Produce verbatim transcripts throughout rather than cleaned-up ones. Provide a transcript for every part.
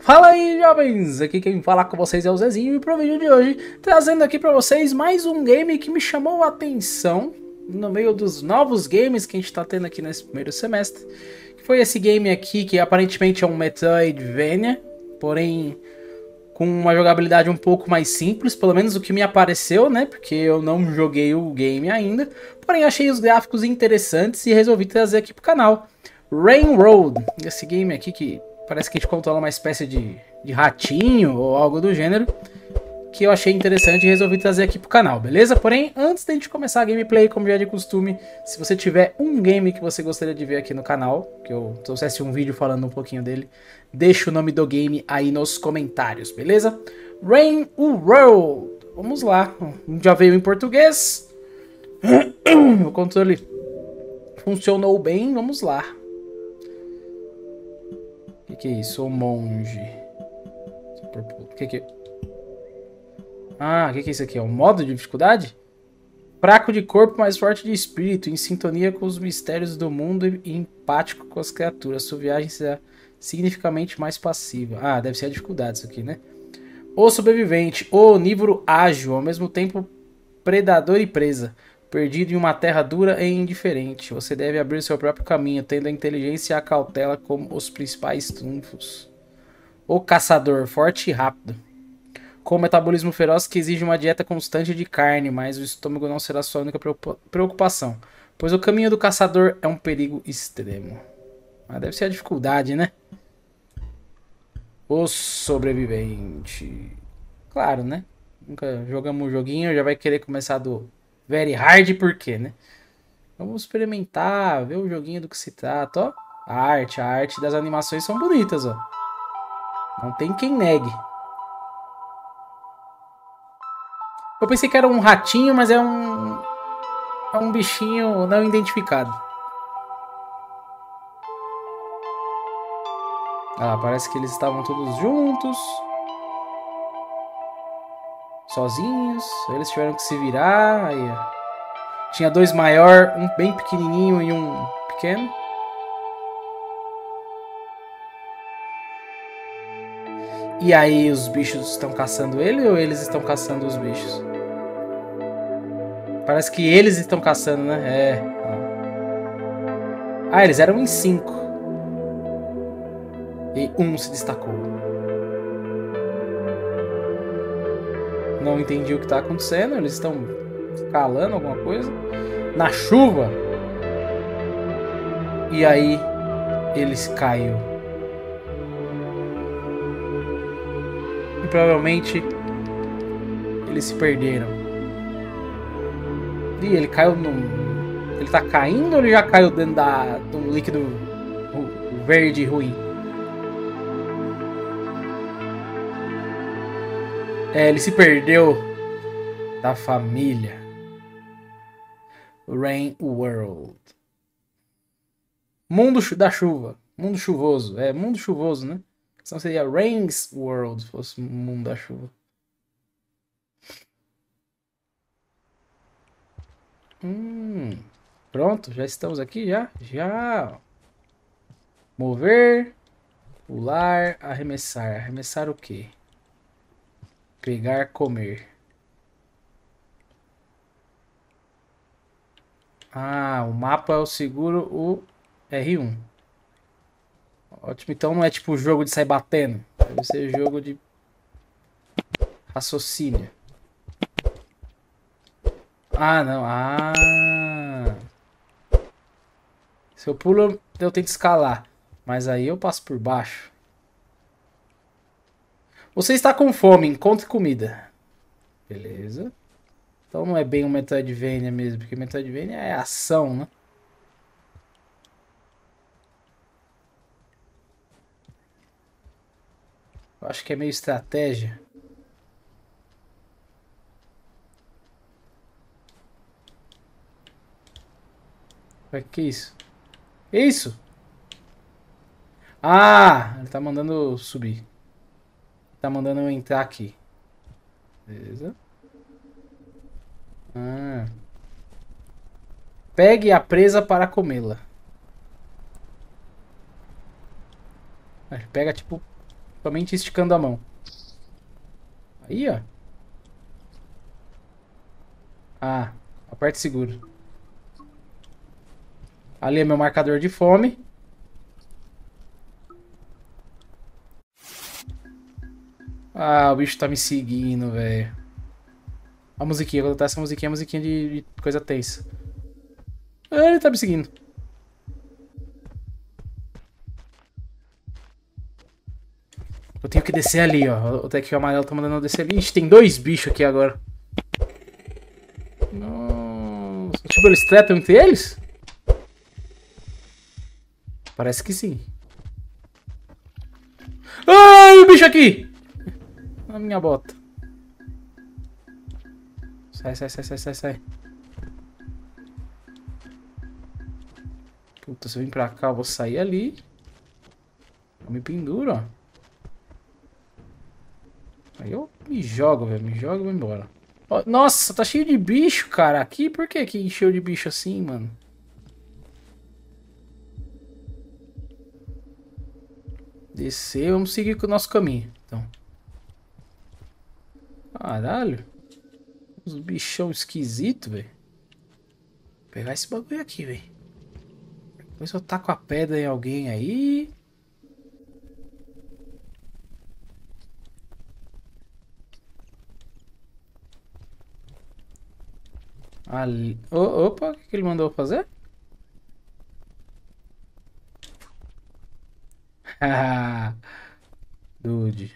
Fala aí, jovens! Aqui quem fala com vocês é o Zezinho e pro vídeo de hoje trazendo aqui pra vocês mais um game que me chamou a atenção no meio dos novos games que a gente tá tendo aqui nesse primeiro semestre. Foi esse game aqui que aparentemente é um Metroidvania, porém com uma jogabilidade um pouco mais simples, pelo menos o que me apareceu, né? Porque eu não joguei o game ainda, porém achei os gráficos interessantes e resolvi trazer aqui pro canal. Rain World, esse game aqui que parece que a gente controla uma espécie de, de ratinho ou algo do gênero, que eu achei interessante e resolvi trazer aqui pro canal, beleza? Porém, antes da gente começar a gameplay, como já é de costume, se você tiver um game que você gostaria de ver aqui no canal, que eu trouxesse um vídeo falando um pouquinho dele, deixa o nome do game aí nos comentários, beleza? Rain World, vamos lá, já veio em português, o controle funcionou bem, vamos lá. O que, que é isso? O monge. O que, que é? Ah, o que, que é isso aqui? É um modo de dificuldade? Fraco de corpo, mais forte de espírito, em sintonia com os mistérios do mundo e empático com as criaturas. Sua viagem será significativamente mais passiva. Ah, deve ser a dificuldade isso aqui, né? O sobrevivente, onívoro ágil, ao mesmo tempo predador e presa. Perdido em uma terra dura e indiferente. Você deve abrir seu próprio caminho, tendo a inteligência e a cautela como os principais trunfos. O caçador, forte e rápido. Com metabolismo feroz que exige uma dieta constante de carne, mas o estômago não será sua única preocupação, pois o caminho do caçador é um perigo extremo. Mas deve ser a dificuldade, né? O sobrevivente. Claro, né? Nunca jogamos um joguinho, já vai querer começar do... Very hard, por quê, né? Vamos experimentar, ver o joguinho do que se trata, ó. A arte, a arte das animações são bonitas, ó. Não tem quem negue. Eu pensei que era um ratinho, mas é um... É um bichinho não identificado. Ah, parece que eles estavam todos juntos. Sozinhos, eles tiveram que se virar. Aí, ó. Tinha dois maior, um bem pequenininho e um pequeno. E aí, os bichos estão caçando ele ou eles estão caçando os bichos? Parece que eles estão caçando, né? É. Ah, eles eram em cinco. E um se destacou. Não entendi o que está acontecendo. Eles estão calando alguma coisa. Na chuva. E aí, eles caiu. E provavelmente, eles se perderam. E ele caiu num... Ele tá caindo ou ele já caiu dentro da... de um líquido verde ruim? É, ele se perdeu da família. Rain World. Mundo da chuva. Mundo chuvoso. É, mundo chuvoso, né? Senão seria Rain's World, se fosse mundo da chuva. Hum, pronto, já estamos aqui, já? Já. Mover, pular, arremessar. Arremessar o quê? Pegar, comer. Ah, o mapa é o seguro, o R um. Ótimo, então não é tipo jogo de sair batendo. Deve ser jogo de raciocínio. Ah, não. Ah. Se eu pulo, eu tenho que escalar. Mas aí eu passo por baixo. Você está com fome, encontre comida. Beleza. Então não é bem um Metroidvania mesmo, porque Metroidvania é ação, né? Eu acho que é meio estratégia. O que é isso? É isso? Ah, ele tá mandando subir. Tá mandando eu entrar aqui. Beleza. Ah. Pegue a presa para comê-la. Ele pega tipo Somente esticando a mão. Aí, ó. Ah, aperte seguro. Ali é meu marcador de fome. Ah, o bicho tá me seguindo, velho. A musiquinha, quando tá essa musiquinha, é musiquinha de, de coisa tensa. Ah, ele tá me seguindo. Eu tenho que descer ali, ó. O Tec amarelo tá mandando eu descer ali. Ixi, tem dois bichos aqui agora. Nossa. Tipo, eles tretam entre eles? Parece que sim. Ai, o bicho aqui! Na minha bota. Sai, sai, sai, sai, sai, sai. Puta, se eu vim pra cá, eu vou sair ali. Eu me penduro, ó. Aí eu me jogo, velho. Me jogo e vou embora. Ó, nossa, tá cheio de bicho, cara. Aqui, por que que encheu de bicho assim, mano? Descer, vamos seguir com o nosso caminho, então. Caralho. Uns bichão esquisito, velho. Vou pegar esse bagulho aqui, velho. Depois eu taco a pedra em alguém aí. Ali. O, opa, o que ele mandou fazer? Dude.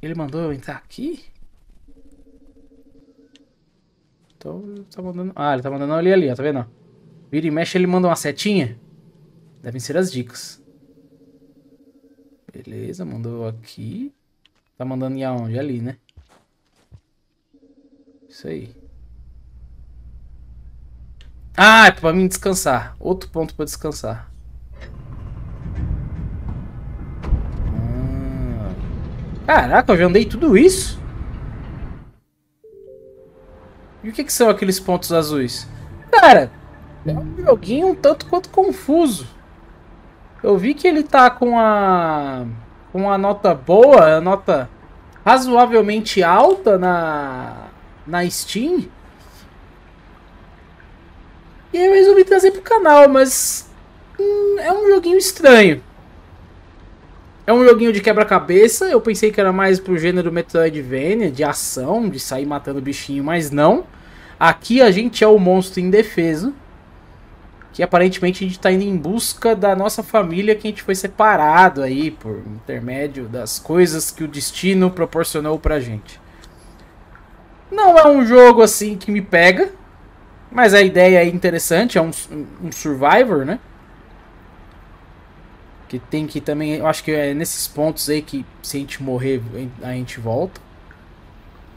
Ele mandou eu entrar aqui? Então ele tá mandando. Ah, ele tá mandando ali ali, ó, tá vendo? Vira e mexe, ele manda uma setinha. Devem ser as dicas. Beleza, mandou aqui. Tá mandando ir aonde? Ali, né? Isso aí. Ah, é pra mim descansar. Outro ponto pra descansar. Ah. Caraca, eu já andei tudo isso? E o que que são aqueles pontos azuis? Cara, é um joguinho um tanto quanto confuso. Eu vi que ele tá com a... com a nota boa, a nota razoavelmente alta na... na Steam. E eu resolvi trazer pro canal, mas... Hum, é um joguinho estranho. É um joguinho de quebra-cabeça. Eu pensei que era mais pro gênero Metroidvania, de ação, de sair matando bichinho, mas não. Aqui a gente é o monstro indefeso. Que aparentemente a gente tá indo em busca da nossa família, que a gente foi separado aí por intermédio das coisas que o destino proporcionou pra gente. Não é um jogo assim que me pega, mas a ideia é interessante, é um, um survivor, né? Que tem que também, eu acho que é nesses pontos aí que se a gente morrer, a gente volta.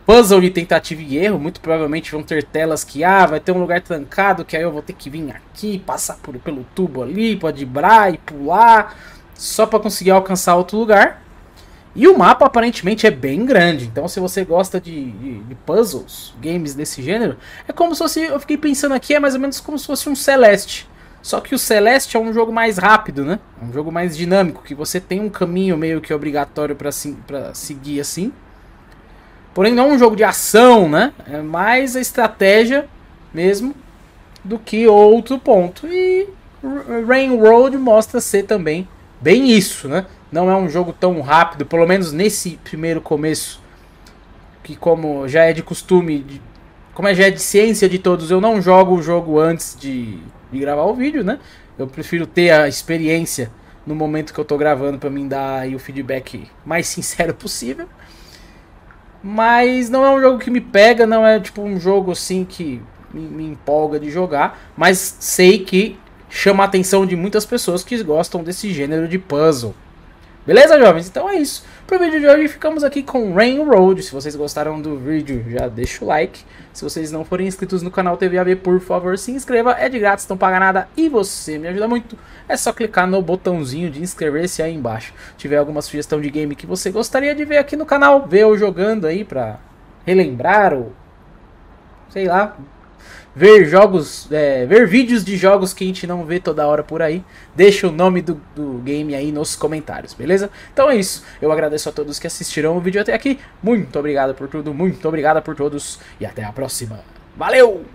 Puzzle de tentativa e erro, muito provavelmente vão ter telas que, ah, vai ter um lugar trancado, que aí eu vou ter que vir aqui, passar por, pelo tubo ali, pode driblar e pular, só pra conseguir alcançar outro lugar. E o mapa aparentemente é bem grande, então se você gosta de, de, de puzzles, games desse gênero, é como se fosse, eu fiquei pensando aqui, é mais ou menos como se fosse um Celeste. Só que o Celeste é um jogo mais rápido, né? É um jogo mais dinâmico, que você tem um caminho meio que obrigatório pra, si, pra seguir assim. Porém não é um jogo de ação, né? É mais a estratégia mesmo do que outro ponto. E Rain World mostra ser também bem isso, né? Não é um jogo tão rápido, pelo menos nesse primeiro começo, que como já é de costume, de, como é, já é de ciência de todos, eu não jogo o jogo antes de, de gravar o vídeo, né? Eu prefiro ter a experiência no momento que eu tô gravando para mim dar aí o feedback mais sincero possível. Mas não é um jogo que me pega, não é tipo um jogo assim que me, me empolga de jogar, mas sei que chama a atenção de muitas pessoas que gostam desse gênero de puzzle. Beleza, jovens? Então é isso. Pro vídeo de hoje ficamos aqui com Rain World. Se vocês gostaram do vídeo, já deixa o like. Se vocês não forem inscritos no canal T V A B, por favor, se inscreva. É de grátis, não paga nada e você me ajuda muito. É só clicar no botãozinho de inscrever-se aí embaixo. Se tiver alguma sugestão de game que você gostaria de ver aqui no canal, vê eu jogando aí pra relembrar ou sei lá. ver jogos, é, ver vídeos de jogos que a gente não vê toda hora por aí, deixa o nome do, do game aí nos comentários, beleza? Então é isso, eu agradeço a todos que assistiram o vídeo até aqui, muito obrigado por tudo, muito obrigado por todos e até a próxima. Valeu!